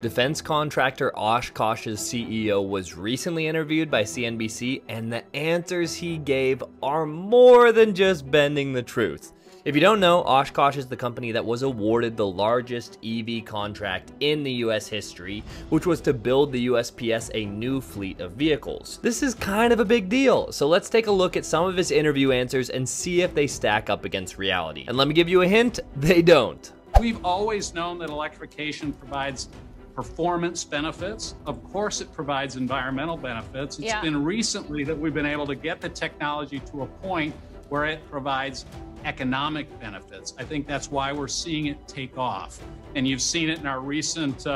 Defense contractor Oshkosh's CEO was recently interviewed by CNBC, and the answers he gave are more than just bending the truth. If you don't know, Oshkosh is the company that was awarded the largest EV contract in the US history, which was to build the USPS a new fleet of vehicles. This is kind of a big deal, so let's take a look at some of his interview answers and see if they stack up against reality. And let me give you a hint, they don't. We've always known that electrification provides performance benefits. Of course, it provides environmental benefits. It's been recently that we've been able to get the technology to a point where it provides economic benefits. I think that's why we're seeing it take off. And you've seen it in our recent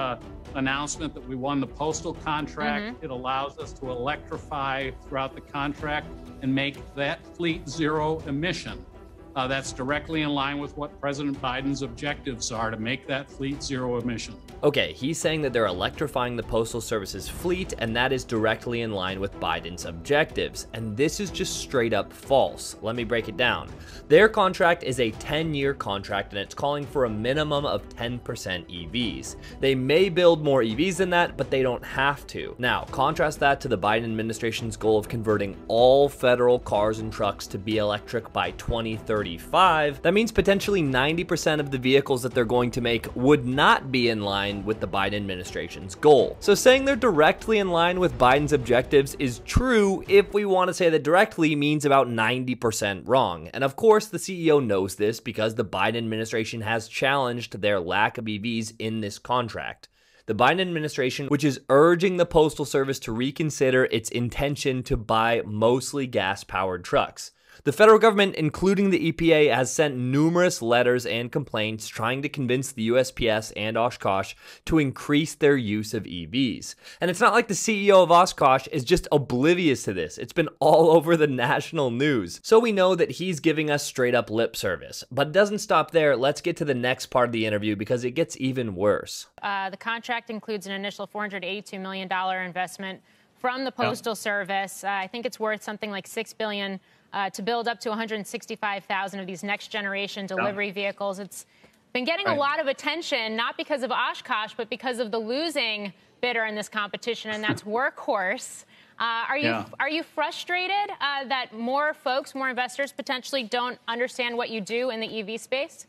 announcement that we won the postal contract. It allows us to electrify throughout the contract and make that fleet zero emission. That's directly in line with what President Biden's objectives are, to make that fleet zero emission. Okay, he's saying that they're electrifying the Postal Service's fleet, and that is directly in line with Biden's objectives. And this is just straight up false. Let me break it down. Their contract is a 10-year contract, and it's calling for a minimum of 10% EVs. They may build more EVs than that, but they don't have to. Now, contrast that to the Biden administration's goal of converting all federal cars and trucks to be electric by 2030. That means potentially 90% of the vehicles that they're going to make would not be in line with the Biden administration's goal. So saying they're directly in line with Biden's objectives is true if we want to say that directly means about 90% wrong. And of course, the CEO knows this because the Biden administration has challenged their lack of EVs in this contract. The Biden administration, which is urging the Postal Service to reconsider its intention to buy mostly gas-powered trucks. The federal government, including the EPA, has sent numerous letters and complaints trying to convince the USPS and Oshkosh to increase their use of EVs. And it's not like the CEO of Oshkosh is just oblivious to this. It's been all over the national news. So we know that he's giving us straight up lip service. But it doesn't stop there. Let's get to the next part of the interview because it gets even worse. The contract includes an initial $482 million investment from the Postal Service. I think it's worth something like $6 billion. To build up to 165,000 of these next-generation delivery vehicles. It's been getting a lot of attention, not because of Oshkosh, but because of the losing bidder in this competition, and that's Workhorse. Are you frustrated that more folks, more investors potentially don't understand what you do in the EV space?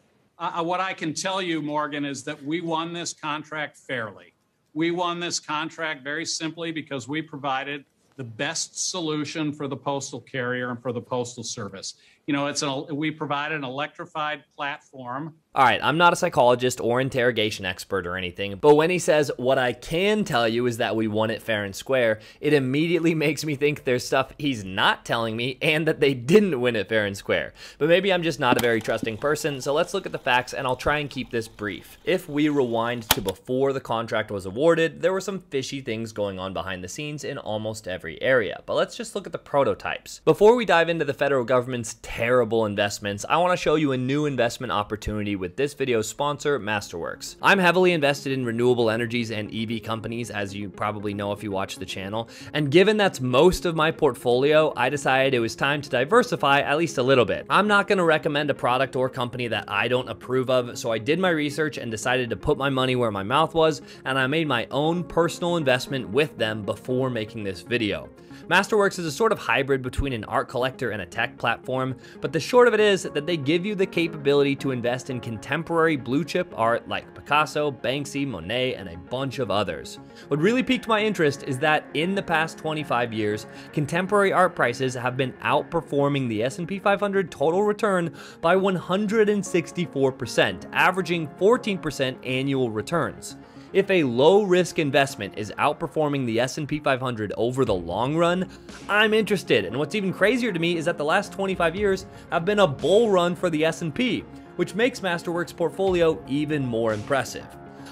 What I can tell you, Morgan, is that we won this contract fairly. We won this contract very simply because we provided the best solution for the postal carrier and for the Postal Service. You know, we provide an electrified platform. All right, I'm not a psychologist or interrogation expert or anything, but when he says, what I can tell you is that we won it fair and square, it immediately makes me think there's stuff he's not telling me and that they didn't win it fair and square. But maybe I'm just not a very trusting person, so let's look at the facts and I'll try and keep this brief. If we rewind to before the contract was awarded, there were some fishy things going on behind the scenes in almost every area, but let's just look at the prototypes. Before we dive into the federal government's terrible investments, I want to show you a new investment opportunity with this video's sponsor, Masterworks. I'm heavily invested in renewable energies and EV companies, as you probably know if you watch the channel, and given that's most of my portfolio, I decided it was time to diversify at least a little bit. I'm not going to recommend a product or company that I don't approve of, so I did my research and decided to put my money where my mouth was, and I made my own personal investment with them before making this video. Masterworks is a sort of hybrid between an art collector and a tech platform, but the short of it is that they give you the capability to invest in contemporary blue chip art like Picasso, Banksy, Monet, and a bunch of others. What really piqued my interest is that in the past 25 years, contemporary art prices have been outperforming the S&P 500 total return by 164%, averaging 14% annual returns. If a low-risk investment is outperforming the S&P 500 over the long run, I'm interested. And what's even crazier to me is that the last 25 years have been a bull run for the S&P, which makes Masterworks' portfolio even more impressive.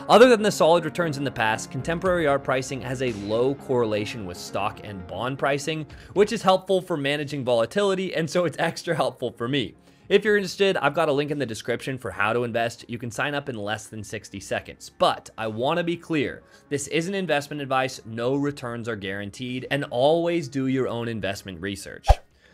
Other than the solid returns in the past, contemporary art pricing has a low correlation with stock and bond pricing, which is helpful for managing volatility, and so it's extra helpful for me. If you're interested, I've got a link in the description for how to invest. You can sign up in less than 60 seconds. But I want to be clear, this isn't investment advice, no returns are guaranteed, and always do your own investment research.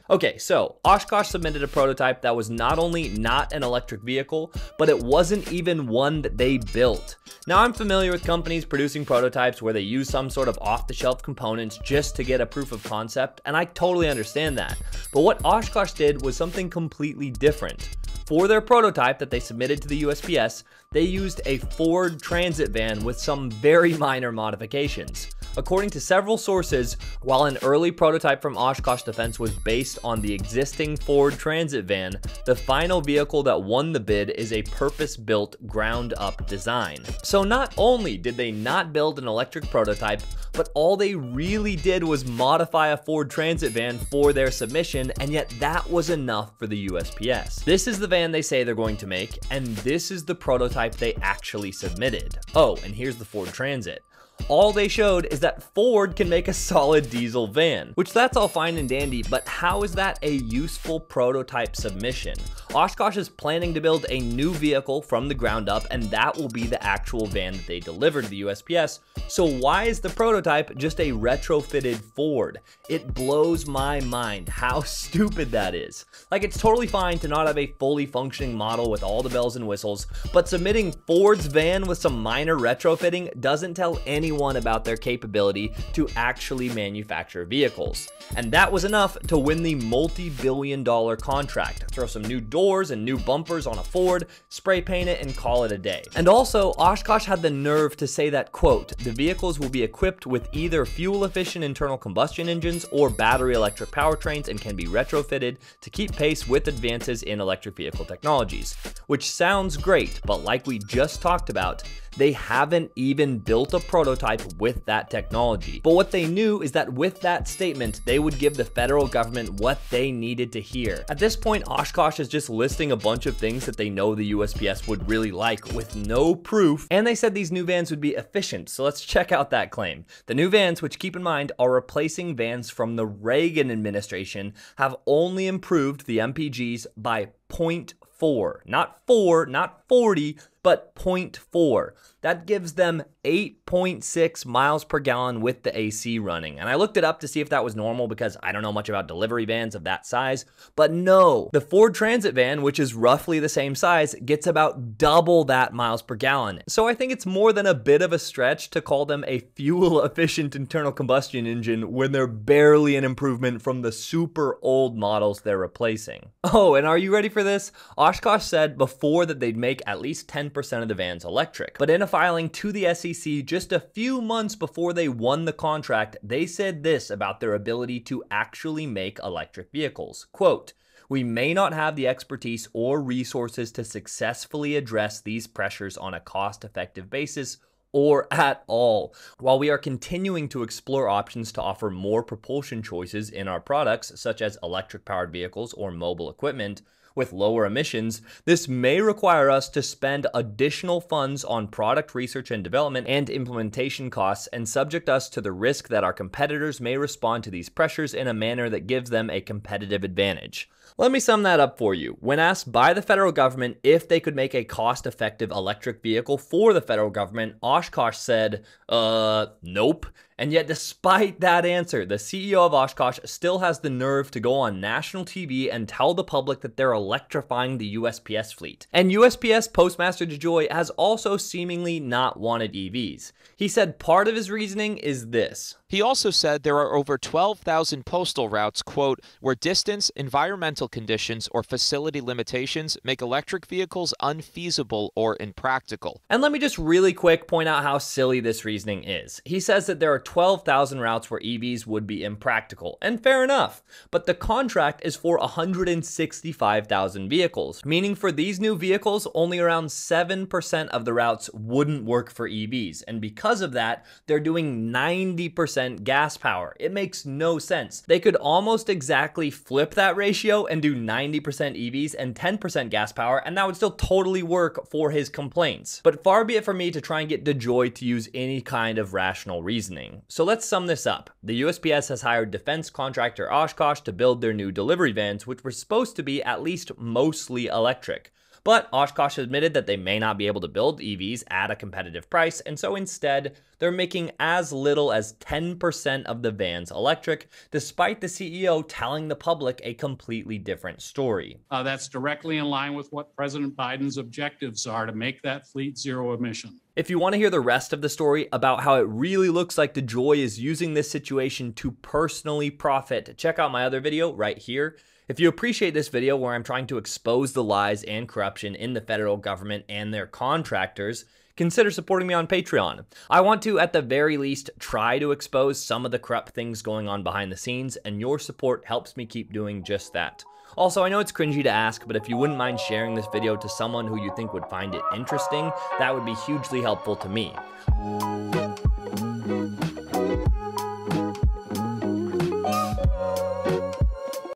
Okay, so Oshkosh submitted a prototype that was not only not an electric vehicle, but it wasn't even one that they built. Now, I'm familiar with companies producing prototypes where they use some sort of off-the-shelf components just to get a proof of concept, and I totally understand that. But what Oshkosh did was something completely different. For their prototype that they submitted to the USPS, they used a Ford Transit van with some very minor modifications. According to several sources, while an early prototype from Oshkosh Defense was based on the existing Ford Transit van, the final vehicle that won the bid is a purpose-built, ground-up design. So not only did they not build an electric prototype, but all they really did was modify a Ford Transit van for their submission, and yet that was enough for the USPS. This is the van they say they're going to make, and this is the prototype they actually submitted. Oh, and here's the Ford Transit. All they showed is that Ford can make a solid diesel van, which that's all fine and dandy, but how is that a useful prototype submission? Oshkosh is planning to build a new vehicle from the ground up, and that will be the actual van that they delivered to the USPS. So why is the prototype just a retrofitted Ford? It blows my mind how stupid that is. Like, it's totally fine to not have a fully functioning model with all the bells and whistles, but submitting Ford's van with some minor retrofitting doesn't tell anyone about their capability to actually manufacture vehicles. And that was enough to win the multi-billion-dollar contract. Throw some new doors and new bumpers on a Ford, spray paint it, and call it a day. And also, Oshkosh had the nerve to say that, quote, the vehicles will be equipped with either fuel-efficient internal combustion engines or battery electric powertrains and can be retrofitted to keep pace with advances in electric vehicle technologies. Which sounds great, but like we just talked about, they haven't even built a prototype with that technology. But what they knew is that with that statement, they would give the federal government what they needed to hear. At this point, Oshkosh is just listing a bunch of things that they know the USPS would really like with no proof. And they said these new vans would be efficient, so let's check out that claim. The new vans, which keep in mind are replacing vans from the Reagan administration, have only improved the MPGs by 0.4. Not 4, not 40, but 0.4. That gives them 8.6 miles per gallon with the AC running. And I looked it up to see if that was normal because I don't know much about delivery vans of that size, but no. The Ford Transit van, which is roughly the same size, gets about double that miles per gallon. So I think it's more than a bit of a stretch to call them a fuel-efficient internal combustion engine when they're barely an improvement from the super old models they're replacing. Oh, and are you ready for this? Oshkosh said before that they'd make at least 10% of the vans electric. But in a filing to the SEC just a few months before they won the contract, they said this about their ability to actually make electric vehicles. Quote, we may not have the expertise or resources to successfully address these pressures on a cost-effective basis or at all. While we are continuing to explore options to offer more propulsion choices in our products, such as electric-powered vehicles or mobile equipment, with lower emissions, this may require us to spend additional funds on product research and development and implementation costs and subject us to the risk that our competitors may respond to these pressures in a manner that gives them a competitive advantage. Let me sum that up for you. When asked by the federal government if they could make a cost-effective electric vehicle for the federal government, Oshkosh said, nope. And yet, despite that answer, the CEO of Oshkosh still has the nerve to go on national TV and tell the public that they're electrifying the USPS fleet. And USPS Postmaster DeJoy has also seemingly not wanted EVs. He said part of his reasoning is this. He also said there are over 12,000 postal routes, quote, where distance, environmental conditions, or facility limitations make electric vehicles unfeasible or impractical. And let me just really quick point out how silly this reasoning is. He says that there are 12,000 routes where EVs would be impractical, and fair enough, but the contract is for 165,000 vehicles, meaning for these new vehicles, only around 7% of the routes wouldn't work for EVs, and because of that, they're doing 90% gas power. It makes no sense. They could almost exactly flip that ratio and do 90% EVs and 10% gas power, and that would still totally work for his complaints. But far be it from me to try and get DeJoy to use any kind of rational reasoning. So let's sum this up. The USPS has hired defense contractor Oshkosh to build their new delivery vans, which were supposed to be at least mostly electric. But Oshkosh admitted that they may not be able to build EVs at a competitive price, and so instead, they're making as little as 10% of the vans electric, despite the CEO telling the public a completely different story. That's directly in line with what President Biden's objectives are, to make that fleet zero emission. If you want to hear the rest of the story about how it really looks like DeJoy is using this situation to personally profit, check out my other video right here. If you appreciate this video where I'm trying to expose the lies and corruption in the federal government and their contractors, consider supporting me on Patreon. I want to, at the very least, try to expose some of the corrupt things going on behind the scenes, and your support helps me keep doing just that. Also, I know it's cringy to ask, but if you wouldn't mind sharing this video to someone who you think would find it interesting, that would be hugely helpful to me.